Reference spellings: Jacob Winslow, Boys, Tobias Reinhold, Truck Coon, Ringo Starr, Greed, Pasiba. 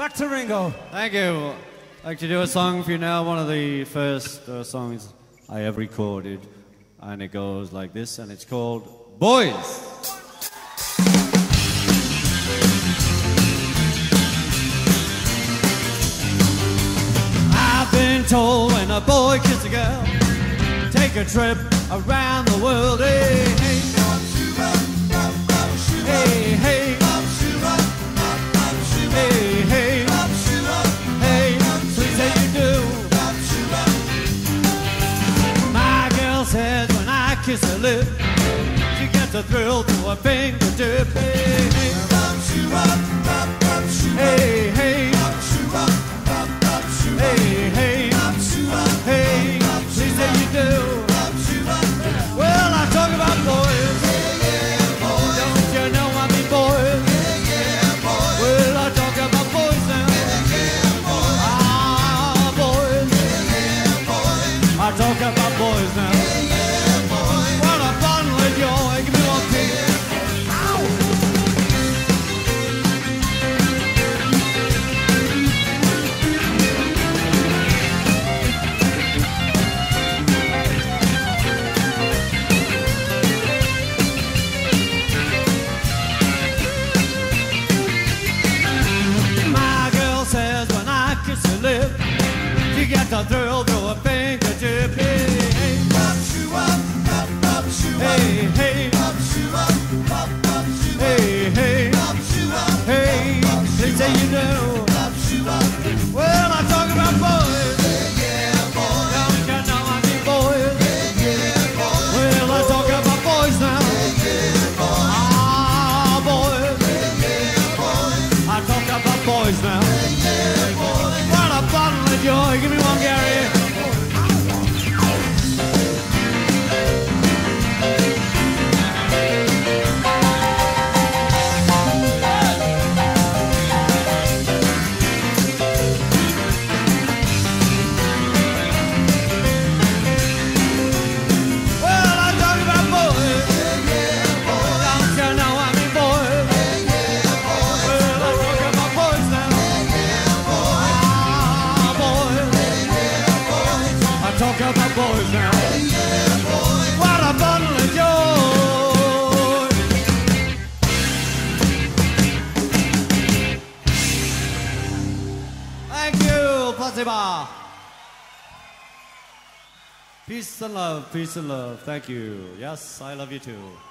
Back to Ringo. Thank you. I'd like to do a song for you now, one of the first songs I ever recorded. And it goes like this, and it's called Boys. I've been told when a boy kisses a girl, take a trip around the world. Hey, hey, hey, hey, hey, hey, hey, please say you do. My girl says when I kiss her lip, she gets a thrill to her fingertip. Hey, hey, hey, hey, hey. Hey, please say you do. Well, I talk about boys. Don't you know I mean boys? Well, I talk about boys now. Ah, boys. I talk about boys now. What a bundle of joy. Give me one a thrill through a fingertip. Hey, pop, shoe up, pop, pop, shoe up. Hey, hey, pop, shoe up, pop, pop, shoe up. Hey, hey, pop, shoe up, hey, they say you know. Pop, shoe up. Well, I talk about boys. Yeah, yeah, boys. Don't you know I mean boys? Yeah, yeah, boys. Well, I talk about boys now. Yeah, yeah, boys. Ah, boys. Yeah, yeah, boys. I talk about boys now. Yeah, yeah, boys. What a bottle of joy. Give me one. Pasiba. Peace and love, peace and love. Thank you. Yes, I love you too.